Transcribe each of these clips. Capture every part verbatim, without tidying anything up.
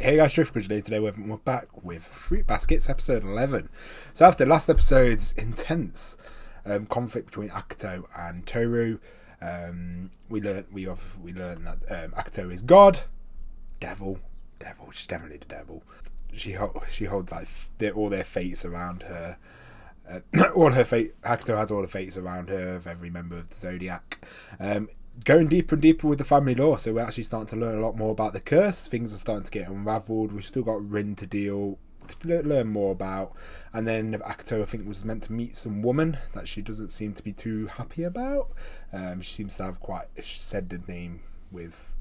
Hey guys, Tohru for today. Today we're, we're back with Fruit Baskets episode eleven. So after last episode's intense um, conflict between Akito and Toru, um, we learned we have, we learned that um, Akito is God, devil, devil. She's definitely the devil. She she holds like their, all their fates around her. Uh, all her fate. Akito has all the fates around her of every member of the Zodiac. Um, Going deeper and deeper with the family lore, so we're actually starting to learn a lot more about the curse. Things are starting to get unravelled. We've still got Rin to deal, to learn more about. And then Akito, I think, was meant to meet some woman that she doesn't seem to be too happy about. Um, she seems to have quite, she said the name with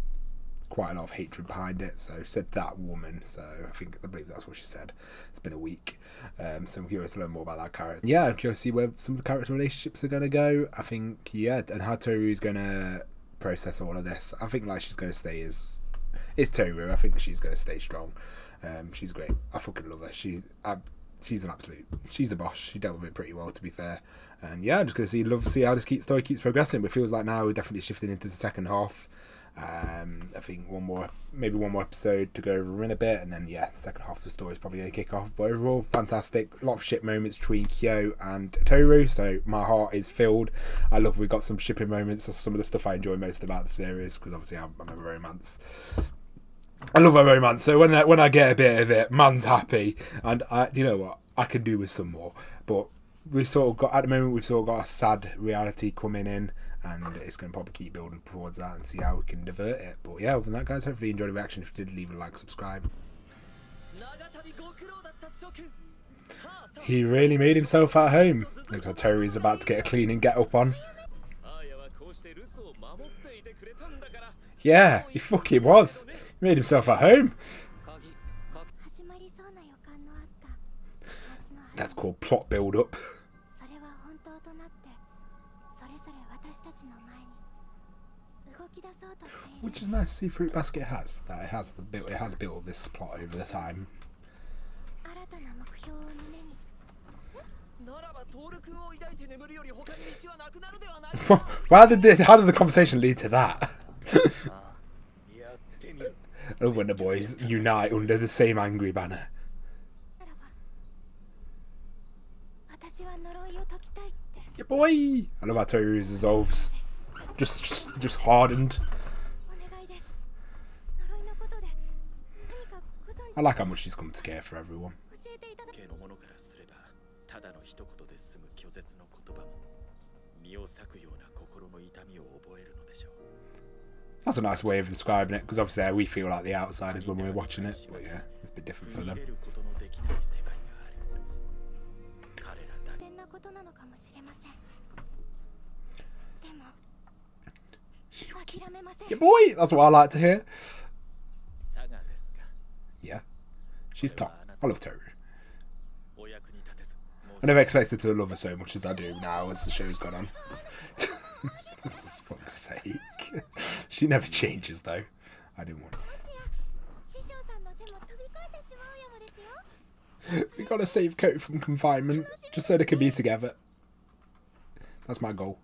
quite a lot of hatred behind it, so said that woman. So I think, I believe that's what she said. It's been a week. Um, so I'm curious to learn more about that character. Yeah, I'm curious to see where some of the character relationships are going to go. I think, yeah, and how Toru is going to process all of this. I think like she's going to stay is is Toru. I think she's going to stay strong. Um, she's great. I fucking love her. She, I, she's an absolute, she's a boss. She dealt with it pretty well, to be fair. And yeah, I'm just going to see, love see how this keep, story keeps progressing. But it feels like now we're definitely shifting into the second half. Um, I think one more, maybe one more episode to go over in a bit, and then yeah, the second half of the story is probably going to kick off. But overall, fantastic. A lot of ship moments between Kyo and Toru, so my heart is filled. I love we got some shipping moments. That's some of the stuff I enjoy most about the series, because obviously I'm, I'm a romance. I love my romance, so when I, when I get a bit of it, man's happy, and I, you know what, I can do with some more. But we sort of got at the moment we've sort of got a sad reality coming in, and it's going to probably keep building towards that and see how we can divert it. But yeah, other than that guys, hopefully you enjoyed the reaction. If you did, leave a like, subscribe. He really made himself at home. Looks like Toru's about to get a clean and get up on. Yeah, he fucking was. He made himself at home. That's called plot build-up. Which is nice to see Fruit Basket has. That it has the built. It has built this plot over the time. How did the, how did the conversation lead to that? I love when the boys unite under the same angry banner. Yeah, boy! I love how Toru's resolves just, just, just hardened. I like how much she's come to care for everyone. That's a nice way of describing it, because obviously we feel like the outsiders when we're watching it, but yeah, it's a bit different for them. Yeah, boy! That's what I like to hear. Yeah. She's top. I love Toru. I never expected to love her so much as I do now as the show's gone on. For fuck's sake. She never changes, though. I didn't want to. We gotta save Kyo from confinement, just so they can be together. That's my goal.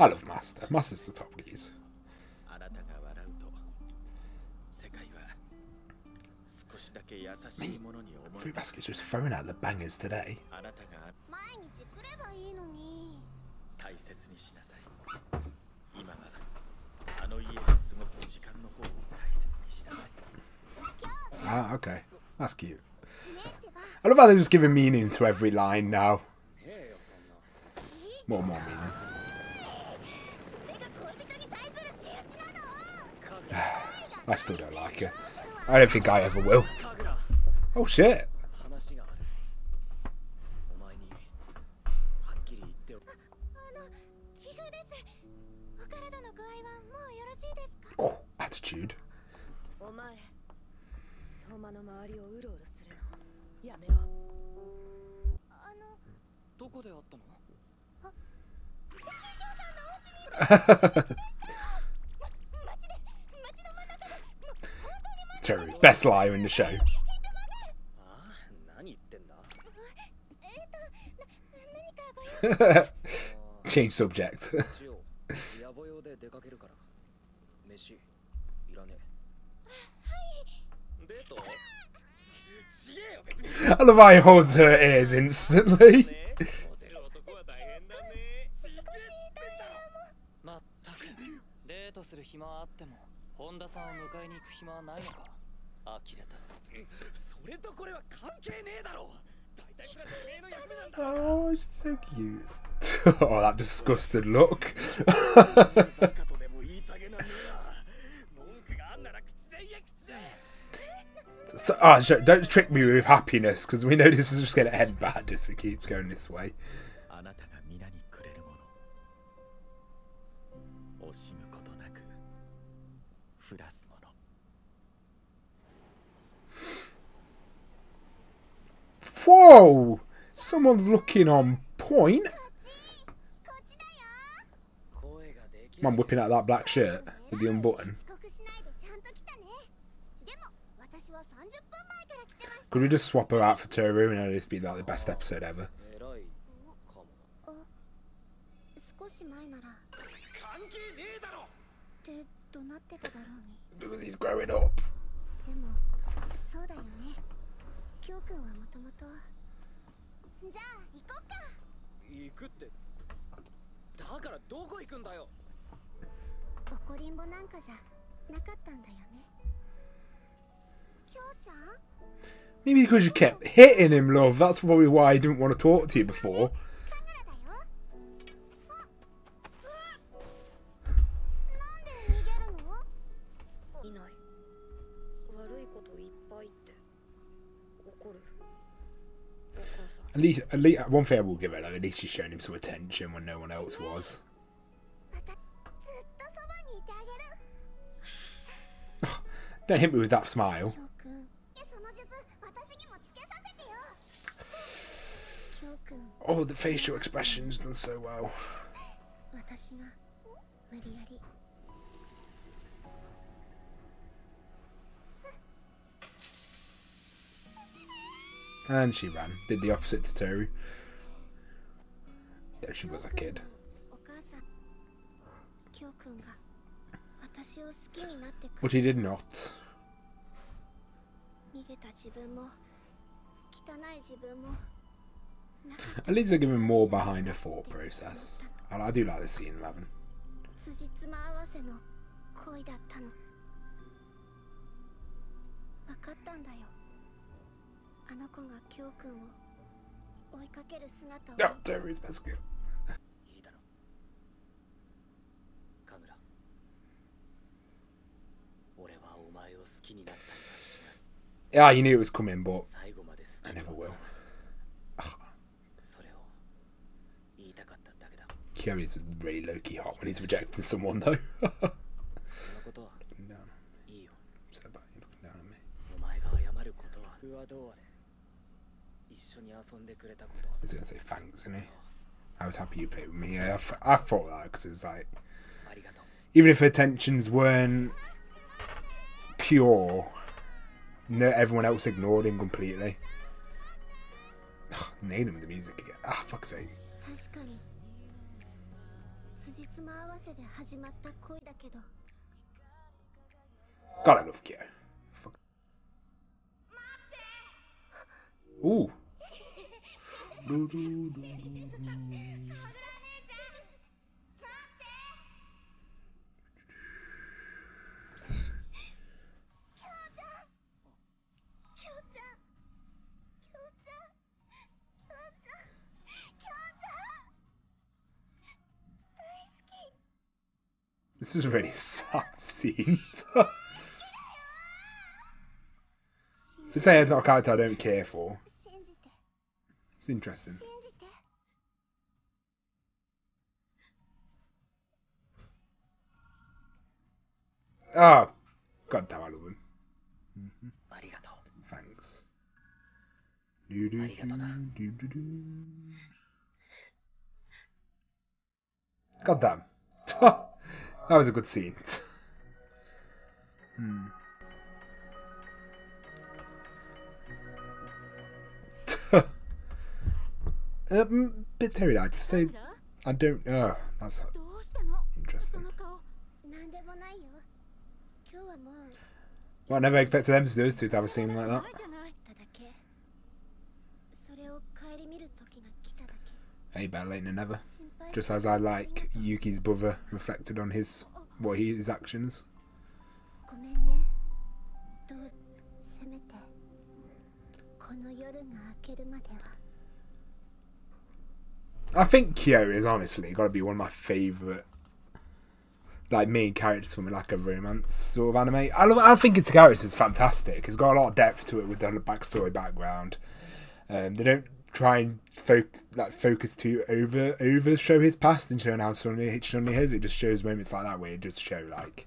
I love Master. Master's the top geez. Man, Fruit Basket's just throwing out the bangers today. Ah, okay. That's cute. I love how they're just giving meaning to every line now. More and more meaning. I still don't like her. I don't think I ever will. Oh shit! Oh, attitude. Toru, best liar in the show. Change subject. 用で出かけるから。飯いらねえ。デート？I love how he holds her ears instantly. Oh, she's so cute. Oh, that disgusted look. Oh, don't trick me with happiness, because we know this is just going to end bad if it keeps going this way. Whoa! Someone's looking on point. Man whipping out that black shirt with the unbutton. Could we just swap her out for Toru and it'd be like the best episode ever? He's growing up. Maybe because you kept hitting him, love. That's probably why I didn't want to talk to you before. At least, at least, one thing I will give her, like, at least she's shown him some attention when no one else was. Don't hit me with that smile. Oh, the facial expression's done so well. And she ran. Did the opposite to Toru. There she was, a kid. But he did not. At least they're giving more behind her thought process. And I do like this scene, eleven. Oh, Toru's basket. Yeah, you knew it was coming, but I never will. Kyo is really low-key hot when he's rejecting someone, though. No. So bad, you're looking down at me. He's going to say thanks, isn't he? I was happy you played with me. Yeah, I, I thought that because it was like... Even if her intentions weren't pure, no, everyone else ignored him completely. Oh, nailed him with the music again. Ah, fuck's sake. God, I love Kyo. Fuck. Ooh. This is a really sad scene. To say it's not a character I don't care for. It's interesting. Oh, god damn, I love him. Mm-hmm. Thanks. Do, do, do, do, do. God damn. That was a good scene. Hmm. um, bit teary-eyed. So I don't. Oh, that's interesting. Well, I never expected them to do this, to have a scene like that. Hey, better late than never. Just as I like Yuki's brother reflected on his what he, his actions. I think Kyo is honestly got to be one of my favourite, like, main characters from like a romance sort of anime. I love. I think his character is fantastic. It's got a lot of depth to it with the backstory background. Um, they don't try and focus like focus too over over show his past and showing how suddenly suddenly his. It just shows moments like that where it just show like.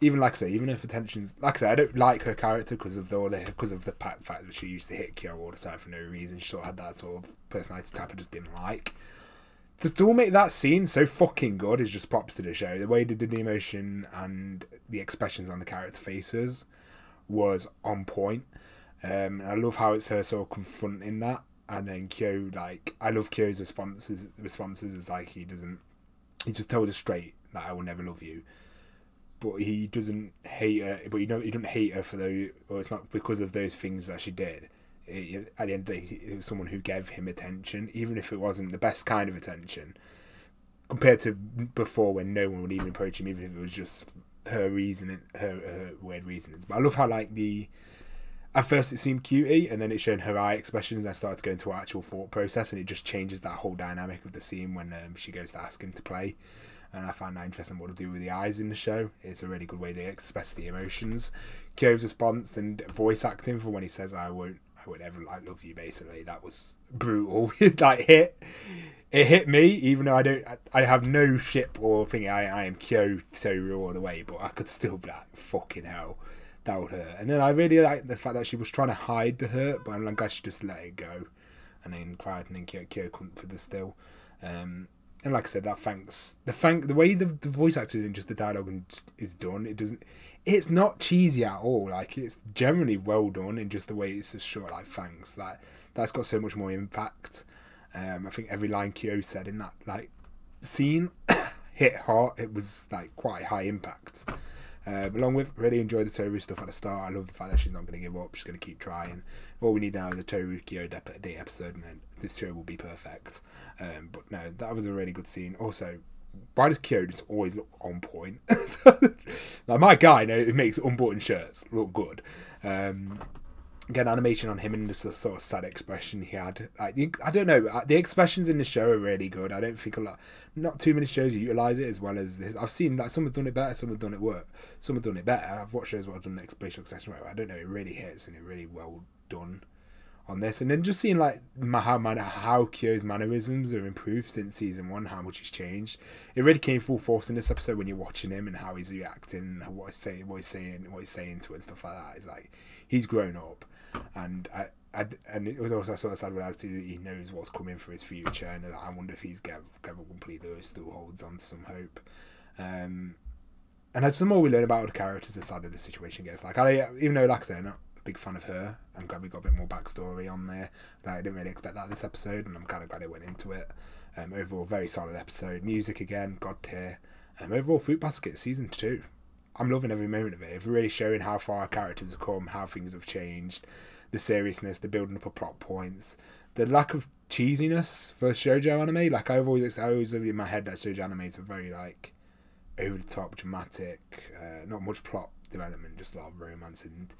Even like I say, even if attention's like I say, I don't like her character because of the all because of the fact that she used to hit Kyo all the time for no reason. She sort of had that sort of personality type I just didn't like. To still make that scene so fucking good is just props to the show. The way they did the emotion and the expressions on the character faces was on point. Um, I love how it's her sort of confronting that, and then Kyo like I love Kyo's responses. Responses is like he doesn't. He just told her straight that like, I will never love you. But he doesn't hate her. But you know, he doesn't hate her for those, or it's not because of those things that she did. It, at the end of the day, it was someone who gave him attention, even if it wasn't the best kind of attention, compared to before when no one would even approach him, even if it was just her reasoning, her, her weird reasonings. But I love how like the at first it seemed cutie, and then it showed her eye expressions, and I started to go into her actual thought process, and it just changes that whole dynamic of the scene when um, she goes to ask him to play. And I find that interesting what to do with the eyes in the show. It's a really good way they express the emotions. Kyo's response and voice acting for when he says, I won't, I won't ever like love you, basically. That was brutal. That hit. It hit me, even though I don't, I have no ship or thing. I, I am Kyo Toru all the way, but I could still be like, fucking hell. That would hurt. And then I really like the fact that she was trying to hide the hurt, but I'm like, I should just let it go. And then cried, and then Kyo, Kyo couldn't for the still. Um... And like I said, that thanks the thank the way the, the voice acting and just the dialogue and is done. It doesn't. It's not cheesy at all. Like it's generally well done, and just the way it's just short. Like thanks, like that's got so much more impact. Um, I think every line Kyo said in that like scene hit hard. It was like quite high impact. Uh, along with really enjoyed the Toru stuff at the start. I love the fact that she's not going to give up. She's going to keep trying. All we need now is a Toru Kyo date episode, and then this show will be perfect. Um, but no, that was a really good scene. Also, why does Kyo just always look on point? Like my guy, you know, it makes unbuttoned shirts look good. Um, again, animation on him and just the sort of sad expression he had. Like, I don't know. The expressions in the show are really good. I don't think a lot. Not too many shows utilise it as well as this. I've seen that like, some have done it better, some have done it worse. Some have done it better. I've watched shows where I've done the expression expression. Right, I don't know. It really hits and it really well done on this. And then just seeing like how how Kyo's mannerisms are improved since season one, how much he's changed. It really came full force in this episode when you're watching him and how he's reacting, and what he's saying, what he's saying, what he's saying to it, and stuff like that. It's like he's grown up. And I, I, and it was also sort of sad reality that he knows what's coming for his future, and I wonder if he's ever completely or still holds on to some hope. Um, and as the more we learn about the characters, the sadder the situation gets. Like I, even though like I say, I'm not a big fan of her, I'm glad we got a bit more backstory on there. Like, I didn't really expect that this episode, and I'm kind of glad it went into it. Um, overall, very solid episode. Music again, god tier. Um, overall, Fruit Basket season two. I'm loving every moment of it. It's really showing how far our characters have come, how things have changed, the seriousness, the building up of plot points, the lack of cheesiness for shoujo anime. Like I've always, I always live in my head that shoujo animes are very like over the top, dramatic, uh, not much plot development, just a lot of romance and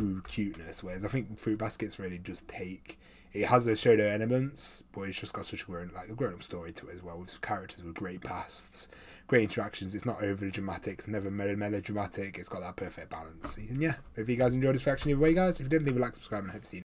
ooh, cuteness. Whereas I think Fruit Basket's really just take. It has those shoujo elements, but it's just got such a grown like a grown up story to it as well, with characters with great pasts, great interactions. It's not overly dramatic, it's never melodramatic, it's got that perfect balance. And yeah, if you guys enjoyed this reaction either way guys, if you did leave a like, subscribe, and I hope to see you.